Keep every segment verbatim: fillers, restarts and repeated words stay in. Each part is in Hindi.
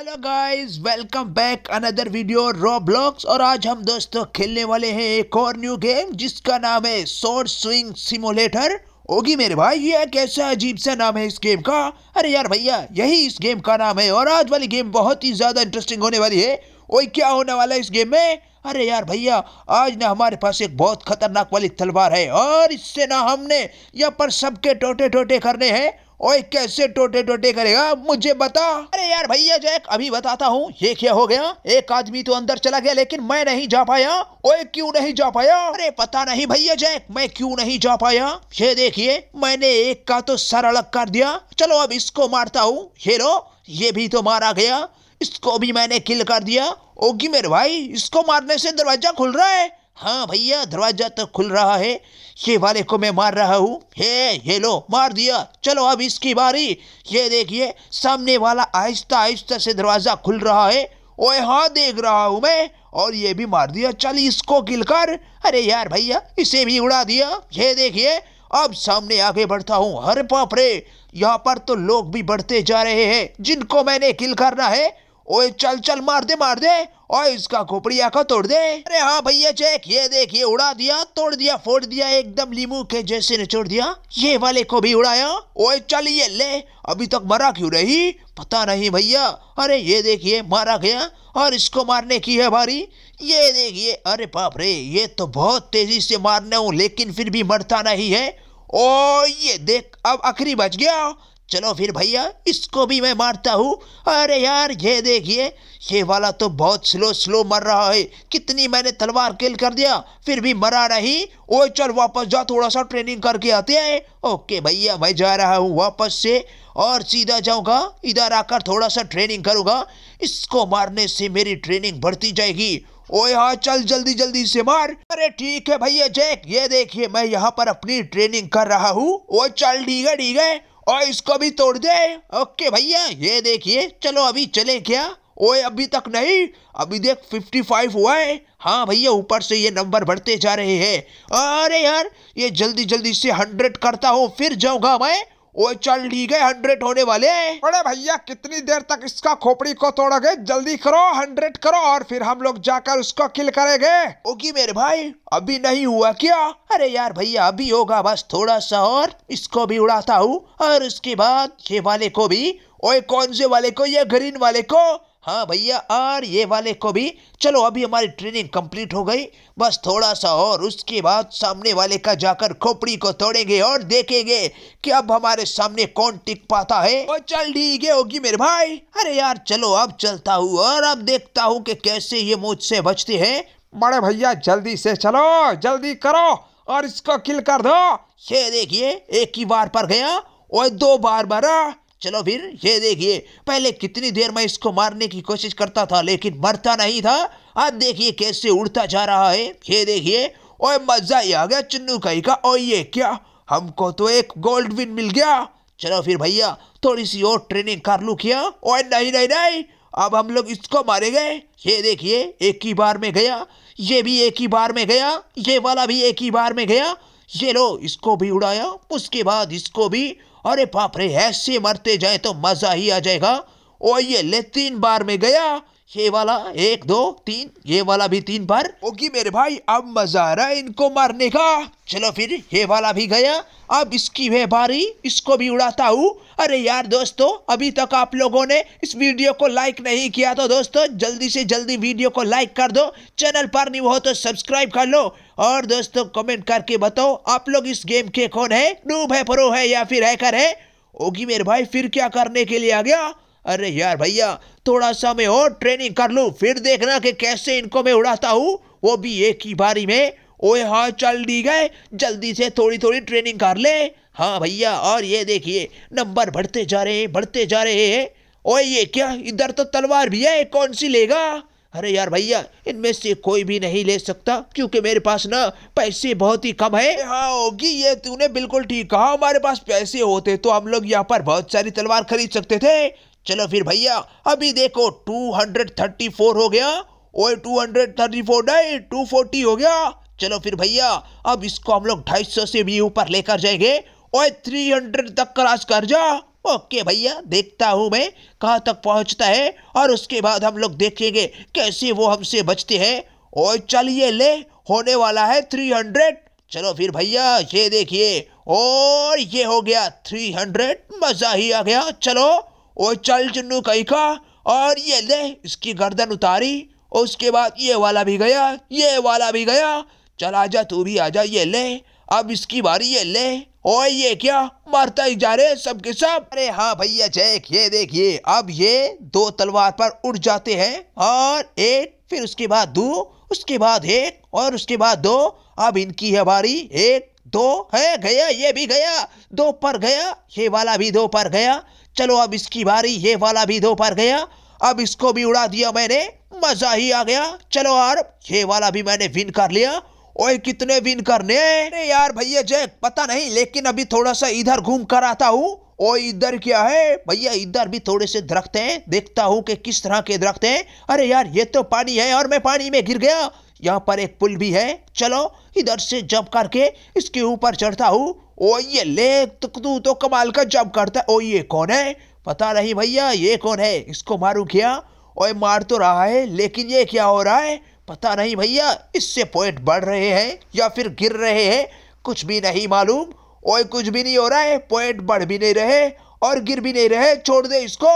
Hello guys, welcome back another video Roblox. और आज हम दोस्तों खेलने वाले हैं एक और न्यू गेम जिसका नाम है सोर्ड स्विंग सिमुलेटर। ओगी मेरे भाई, ये कैसा अजीब सा नाम है इस गेम का। अरे यार भैया, यही इस गेम का नाम है। और आज वाली गेम बहुत ही ज़्यादा इंटरेस्टिंग होने वाली है। ओए क्या होने वाला है इस गेम में? अरे यार भैया, आज ना हमारे पास एक बहुत खतरनाक वाली तलवार है और इससे ना हमने यहाँ पर सबके टोटे टोटे करने हैं। ओए कैसे टोटे टोटे करेगा मुझे बता। अरे यार भैया जैक, अभी बताता हूँ। ये क्या हो गया, एक आदमी तो अंदर चला गया लेकिन मैं नहीं जा पाया। ओए क्यों नहीं जा पाया? अरे पता नहीं भैया जैक, मैं क्यों नहीं जा पाया। ये देखिए, मैंने एक का तो सर अलग कर दिया। चलो अब इसको मारता हूँ। ये लो, ये भी तो मारा गया। इसको भी मैंने किल कर दिया। ओगी मेरे भाई, इसको मारने से दरवाजा खुल रहा है। हाँ भैया, दरवाजा तो खुल रहा है। ये वाले को मैं मार रहा हूँ। हे ये लो, मार दिया। चलो अब इसकी बारी। ये देखिए, सामने वाला आहिस्ता आहिस्ता से दरवाज़ा खुल रहा है। ओए हाँ, देख रहा हूँ मैं। और ये भी मार दिया। चल इसको किल कर। अरे यार भैया, इसे भी उड़ा दिया। ये देखिए, अब सामने आगे बढ़ता हूँ। अरे बाप रे, यहाँ पर तो लोग भी बढ़ते जा रहे हैं जिनको मैंने किल करना है। ओए चल चल, मार दे मार दे। और इसका खोपड़िया का तोड़ दे। अरे हाँ भैया चेक, ये देखिए, उड़ा दिया, तोड़ दिया, फोड़ दिया, एकदम लीमू के जैसे निचोड़ दिया। ये वाले को भी उड़ाया। ओए चल, ये ले, अभी तक मरा क्यों रही? पता नहीं भैया। अरे ये देखिए, मारा गया। और इसको मारने की है बारी। ये देखिए, अरे बाप रे, ये तो बहुत तेजी से मारने हूँ लेकिन फिर भी मरता नहीं है। ओ ये देख, अब आखिरी बच गया। चलो फिर भैया, इसको भी मैं मारता हूँ। अरे यार ये देखिए, ये वाला तो बहुत स्लो स्लो मर रहा है। कितनी मैंने तलवार किल कर दिया फिर भी मरा नहीं। ओए चल वापस जा, थोड़ा सा ट्रेनिंग करके आते हैं। ओके भैया, मैं जा रहा हूँ वापस से और सीधा जाऊँगा। इधर आकर थोड़ा सा ट्रेनिंग करूँगा। इसको मारने से मेरी ट्रेनिंग बढ़ती जाएगी। ओए हाँ चल, जल्दी जल्दी से मार। अरे ठीक है भैया जैक, ये देखिए, मैं यहाँ पर अपनी ट्रेनिंग कर रहा हूँ। ओए चल, ठीक है ठीक है। और इसको भी तोड़ दे। ओके भैया, ये देखिए, चलो अभी चले क्या? ओए अभी तक नहीं। अभी देख पचपन हुआ है। हाँ भैया, ऊपर से ये नंबर बढ़ते जा रहे हैं। अरे यार, ये जल्दी जल्दी से सौ करता हूँ फिर जाऊँगा मैं। ओए चल ठीक है, सौ होने वाले हैं। अरे भैया, कितनी देर तक इसका खोपड़ी को तोड़ोगे? जल्दी करो, सौ करो और फिर हम लोग जाकर उसको किल करेंगे। ओगी मेरे भाई, अभी नहीं हुआ क्या? अरे यार भैया, अभी होगा बस थोड़ा सा। और इसको भी उड़ाता हूँ और उसके बाद ये वाले को भी। ओए कौन से वाले को? ये ग्रीन वाले को। हाँ भैया, और ये वाले को भी। चलो अभी हमारी ट्रेनिंग कंप्लीट हो गई, बस थोड़ा सा। और उसके बाद सामने वाले का जाकर खोपड़ी को तोड़ेंगे और देखेंगे कि अब हमारे सामने कौन टिक पाता है। और चल ठीक है होगी मेरे भाई। अरे यार चलो, अब चलता हूँ और अब देखता हूँ कि कैसे ये मुझसे बचते हैं। बड़े भैया जल्दी से चलो, जल्दी करो और इसको किल कर दो। ये देखिए, एक ही बार पर गया और दो बार मरा। चलो फिर, ये देखिए, पहले कितनी देर मैं इसको मारने की कोशिश करता था लेकिन मरता नहीं था। अब देखिए कैसे उड़ता जा रहा है। ये देखिए, ओए मज़ा ही आ गया चुन्नू काई का। और ये क्या, हमको तो एक गोल्ड विन मिल गया। चलो फिर भैया, थोड़ी सी और ट्रेनिंग कर लूँ क्या? ओए नहीं नहीं नहीं, अब हम लोग इसको मारेंगे। ये देखिए, एक ही बार में गया, ये भी एक ही बार में गया, ये वाला भी एक ही बार में गया। ये लो, इसको भी उड़ाया, उसके बाद इसको भी। अरे बाप रे, ऐसे मरते जाए तो मज़ा ही आ जाएगा। और ये ले, तीन बार में गया। ये वाला एक दो तीन, ये वाला भी तीन बार। ओगी मेरे भाई, अब मज़ा आ रहा है इनको मारने का। चलो फिर, ये वाला भी गया, अब इसकी है बारी, इसको भी उड़ाता हूँ। अरे यार दोस्तों, अभी तक आप लोगों ने इस वीडियो को लाइक नहीं किया तो दोस्तों जल्दी से जल्दी वीडियो को लाइक कर दो। चैनल पर नहीं हो तो सब्सक्राइब कर लो। और दोस्तों कमेंट करके बताओ आप लोग इस गेम के कौन है, नूब है, प्रो है या फिर हैकर है। ओगी मेरे भाई फिर क्या करने के लिए आ गया? अरे यार भैया, थोड़ा सा मैं और ट्रेनिंग कर लूँ फिर देखना कि कैसे इनको मैं उड़ाता हूँ, वो भी एक ही बारी में। ओए हाँ चल दी गए, जल्दी से थोड़ी थोड़ी ट्रेनिंग कर ले। हाँ भैया, और ये देखिए, नंबर बढ़ते जा रहे हैं, बढ़ते जा रहे हैं। ओए ये क्या, इधर तो तलवार भी है, कौन सी लेगा? अरे यार भैया, इनमें से कोई भी नहीं ले सकता क्योंकि मेरे पास ना पैसे बहुत ही कम है। हाँ होगी, ये तूने बिल्कुल ठीक कहा। हमारे पास पैसे होते तो हम लोग यहाँ पर बहुत सारी तलवार खरीद सकते थे। चलो फिर भैया, अभी देखो दो सौ चौंतीस हो गया। ओए दो सौ चौंतीस नहीं, दो सौ चालीस हो गया। चलो फिर भैया, अब इसको हम लोग ढाई सौ से भी ऊपर लेकर जाएंगे। ओए तीन सौ तक क्रॉस कर जा। ओके भैया, देखता हूँ मैं कहाँ तक पहुँचता है और उसके बाद हम लोग देखेंगे कैसे वो हमसे बचते हैं। और चलिए ले, होने वाला है थ्री हंड्रेड। चलो फिर भैया, ये देखिए, और ये हो गया थ्री हंड्रेड। मज़ा ही आ गया। चलो और चल चुन्नू कहीं का, और ये ले, इसकी गर्दन उतारी। उसके बाद ये वाला भी गया, ये वाला भी गया। चल आजा, तू भी आजा। ये ले, अब इसकी बारी। ये ले, और ये क्या मारता ही जा रहे सबके सब। अरे हाँ भैया जैक, ये देखिए, अब ये दो तलवार पर उड़ जाते हैं, और एक, फिर उसके बाद दो, उसके बाद एक, और उसके बाद दो। अब इनकी है बारी। एक, दो है, गया, ये भी गया, दो पर गया, ये वाला भी दो पर गया। चलो अब इसकी बारी, ये वाला भी दो पर गया। अब इसको भी उड़ा दिया मैंने, मज़ा ही आ गया। चलो और ये वाला भी मैंने विन कर लिया। ओए कितने विन करने हैं यार भैया जैक, पता नहीं, लेकिन अभी थोड़ा सा इधर घूम कर आता हूँ। और इधर क्या है भैया, इधर भी थोड़े से दरख्त हैं, देखता हूँ कि किस तरह के दरख्त हैं। अरे यार, ये तो पानी है और मैं पानी में गिर गया। यहाँ पर एक पुल भी है, चलो इधर से जंप करके इसके ऊपर चढ़ता हूँ। ओ ये ले, तू तो कमाल का जंप करता है। ओ ये कौन है, पता नहीं भैया ये कौन है, इसको मारूं क्या? ओए मार तो रहा है, लेकिन ये क्या हो रहा है पता नहीं भैया। इससे पॉइंट बढ़ रहे हैं या फिर गिर रहे हैं, कुछ भी नहीं मालूम। ओए कुछ भी नहीं हो रहा है, पॉइंट बढ़ भी नहीं रहे और गिर भी नहीं रहे। छोड़ दे इसको।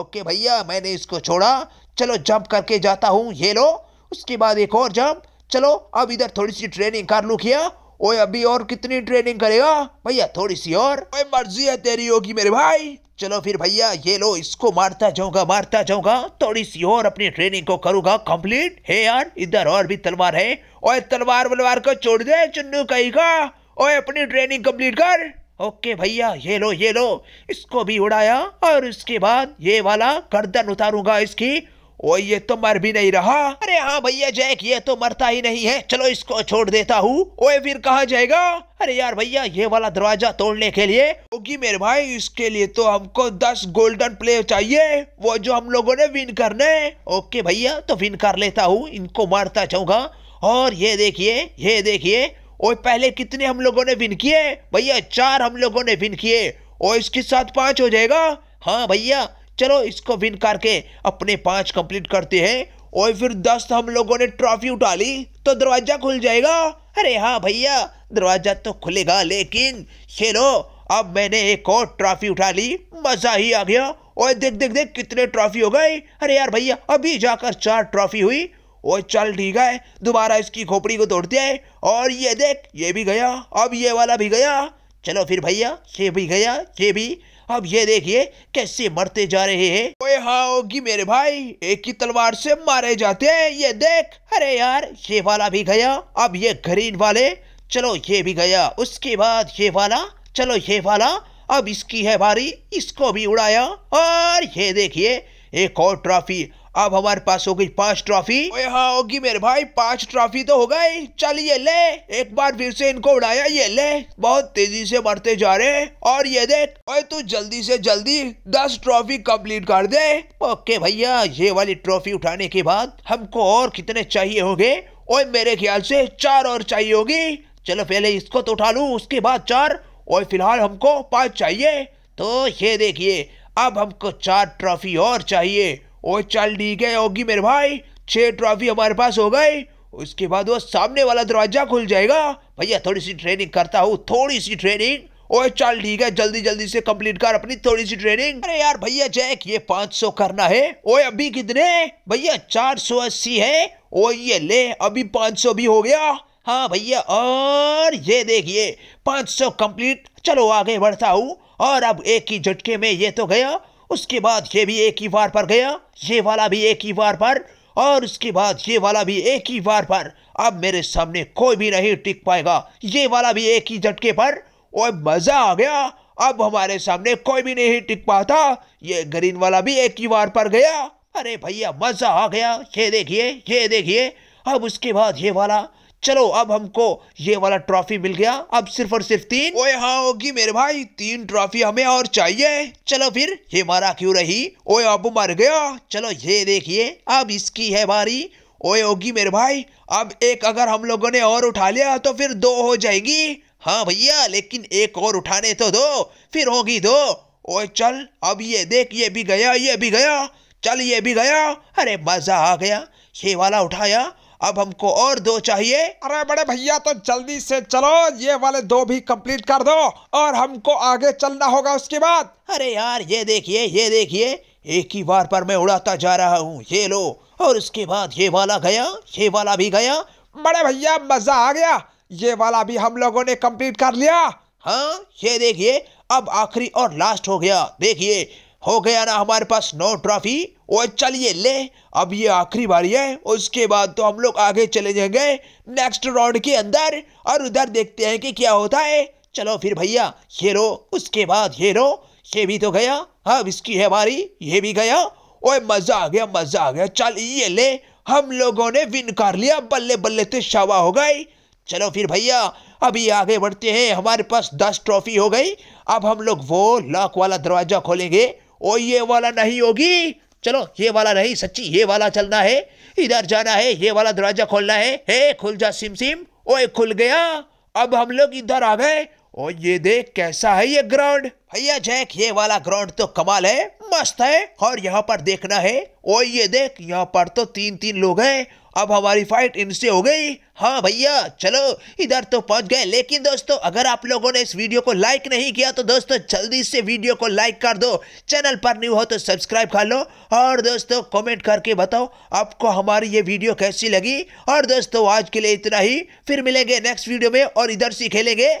ओके भैया, मैंने इसको छोड़ा। चलो जंप करके जाता हूँ, ये लो। उसके बाद एक और जंप। चलो अब इधर थोड़ी सी ट्रेनिंग कर लूँ क्या? ओए अभी और कितनी ट्रेनिंग करेगा भैया, थोड़ी सी और। ओए मर्जी है तेरी होगी मेरे भाई। चलो फिर भैया, ये लो, इसको मारता जाऊंगा, मारता जाऊंगा। थोड़ी सी और अपनी ट्रेनिंग को करूंगा कंप्लीट। हे यार, इधर और भी तलवार है। ओए तलवार वलवार को छोड़ दे चुन्नू कहीं का। ओए अपनी ट्रेनिंग कंप्लीट कर। ओके भैया, ये लो, ये लो, इसको भी उड़ाया। और इसके बाद ये वाला गर्दन उतारूंगा इसकी। ओ ये तो मर भी नहीं रहा। अरे हाँ भैया जैक, ये तो मरता ही नहीं है। चलो इसको छोड़ देता हूँ। ओए फिर कहाँ जाएगा? अरे यार भैया, ये वाला दरवाजा तोड़ने के लिए होगी मेरे भाई, इसके लिए तो हमको दस गोल्डन प्ले चाहिए, वो जो हम लोगों ने विन करने। ओके भैया, तो विन कर लेता हूँ, इनको मारता चाहूंगा। और ये देखिए, ये देखिए, ओए पहले कितने हम लोगों ने विन किए भैया? चार हम लोगों ने विन किए। और इसके साथ पाँच हो जाएगा। हाँ भैया, चलो इसको विन करके अपने पांच कंप्लीट करते हैं। और फिर दस हम लोगों ने ट्रॉफी उठा ली तो दरवाजा खुल जाएगा। अरे हाँ भैया, दरवाजा तो खुलेगा, लेकिन चलो अब मैंने एक और ट्रॉफी उठा ली, मज़ा ही आ गया। और देख देख देख कितने ट्रॉफी हो गए। अरे यार भैया, अभी जाकर चार ट्रॉफी हुई। और चल ठीक है, दोबारा इसकी खोपड़ी को तोड़ते हैं। और ये देख, ये भी गया, अब ये वाला भी गया। चलो फिर भैया, ये भी गया, ये भी। अब ये देखिए कैसे मरते जा रहे हैं। ओए हाँ होगी मेरे भाई, एक ही तलवार से मारे जाते हैं। ये देख, अरे यार, ये वाला भी गया, अब ये ग्रीन वाले। चलो ये भी गया, उसके बाद ये वाला, चलो ये वाला। अब इसकी है बारी, इसको भी उड़ाया। और ये देखिए, एक और ट्रॉफी। अब हमारे पास हो गई पांच ट्रॉफी। ओए हाँ होगी मेरे भाई, पांच ट्रॉफी तो हो गई। चलिए ले, एक बार फिर से इनको उड़ाया। ये ले, बहुत तेजी से मरते जा रहे। और ये देख, ओए तू जल्दी से जल्दी दस ट्रॉफी कंप्लीट कर दे। ओके भैया, ये वाली ट्रॉफी उठाने के बाद हमको और कितने चाहिए होंगे? ओए मेरे ख्याल से चार और चाहिए होगी। चलो पहले इसको तो उठा लूं, उसके बाद चार। और फिलहाल हमको पाँच चाहिए, तो ये देखिए, अब हमको चार ट्रॉफी और चाहिए। और चल ठीक है होगी मेरे भाई, छह ट्रॉफी हमारे पास हो गई। उसके बाद वो सामने वाला दरवाजा खुल जाएगा। भैया थोड़ी सी ट्रेनिंग करता हूँ, थोड़ी सी ट्रेनिंग। और चल ठीक है, जल्दी जल्दी से कंप्लीट कर अपनी थोड़ी सी ट्रेनिंग। अरे यार भैया जैक, ये पाँच सौ करना है। ओए अभी कितने भैया? चार सौ अस्सी है। और ये ले, अभी पाँच सौ भी हो गया। हाँ भैया, और ये देखिए, पाँच सौ कंप्लीट। चलो आगे बढ़ता हूँ। और अब एक ही झटके में ये तो गया, उसके बाद ये भी एक ही बार पर गया, ये वाला भी एक ही बार पर, और उसके बाद ये वाला भी एक ही बार पर। अब मेरे सामने कोई भी नहीं टिक पाएगा। ये वाला भी एक ही झटके पर। ओए मज़ा आ गया, अब हमारे सामने कोई भी नहीं टिक पाता। ये ग्रीन वाला भी एक ही बार पर गया। अरे भैया, मज़ा आ गया। ये देखिए, ये देखिए। अब उसके बाद ये वाला। चलो अब हमको ये वाला ट्रॉफी मिल गया। अब सिर्फ और सिर्फ तीन। ओए हाँ होगी मेरे भाई, तीन ट्रॉफी हमें और चाहिए। चलो फिर, ये मारा क्यों रही? ओए अब मर गया। चलो ये देखिए, अब इसकी है बारी। ओए होगी मेरे भाई, अब एक अगर हम लोगों ने और उठा लिया तो फिर दो हो जाएगी। हाँ भैया, लेकिन एक और उठाने तो दो, फिर होगी दो। ओए चल, अब ये देख, ये भी गया, ये भी गया, चल ये भी गया। अरे मज़ा आ गया, ये वाला उठाया, अब हमको और दो चाहिए। अरे बड़े भैया तो जल्दी से चलो, ये वाले दो भी कंप्लीट कर दो और हमको आगे चलना होगा उसके बाद। अरे यार ये देखिए, ये देखिए, एक ही बार पर मैं उड़ाता जा रहा हूँ, ये लो। और उसके बाद ये वाला गया, ये वाला भी गया। बड़े भैया मज़ा आ गया, ये वाला भी हम लोगों ने कंप्लीट कर लिया। हाँ ये देखिए, अब आखिरी और लास्ट हो गया। देखिए हो गया ना हमारे पास नौ ट्रॉफी। और चलिए ले, अब ये आखिरी बारी है, उसके बाद तो हम लोग आगे चले जाएंगे नेक्स्ट राउंड के अंदर और उधर देखते हैं कि क्या होता है। चलो फिर भैया, ये लो, उसके बाद ये लो, ये भी तो गया, अब इसकी है बारी, ये भी गया। ओए मज़ा आ गया, मज़ा आ गया, चल ये ले, हम लोगों ने विन कर लिया, बल्ले बल्ले तो शावा हो गई। चलो फिर भैया, अभी आगे बढ़ते हैं, हमारे पास दस ट्रॉफी हो गई। अब हम लोग वो लॉक वाला दरवाज़ा खोलेंगे। ओ ये वाला नहीं होगी, चलो ये वाला नहीं, सच्ची ये वाला चलना है, इधर जाना है, ये वाला दरवाज़ा खोलना है। हे खुल जा सिम सिम, ओए खुल गया, अब हम लोग इधर आ गए। और ये देख कैसा है ये ग्राउंड। भैया जैक, ये वाला ग्राउंड तो कमाल है, मस्त है। और यहाँ पर देखना है, और ये देख यहाँ पर तो तीन तीन लोग हैं। अब हमारी फाइट इनसे हो गई। हाँ भैया चलो, इधर तो पहुँच गए। लेकिन दोस्तों, अगर आप लोगों ने इस वीडियो को लाइक नहीं किया तो दोस्तों जल्दी से वीडियो को लाइक कर दो, चैनल पर न्यू हो तो सब्सक्राइब कर लो। और दोस्तों कमेंट करके बताओ आपको हमारी ये वीडियो कैसी लगी। और दोस्तों आज के लिए इतना ही, फिर मिलेंगे नेक्स्ट वीडियो में और इधर से खेलेंगे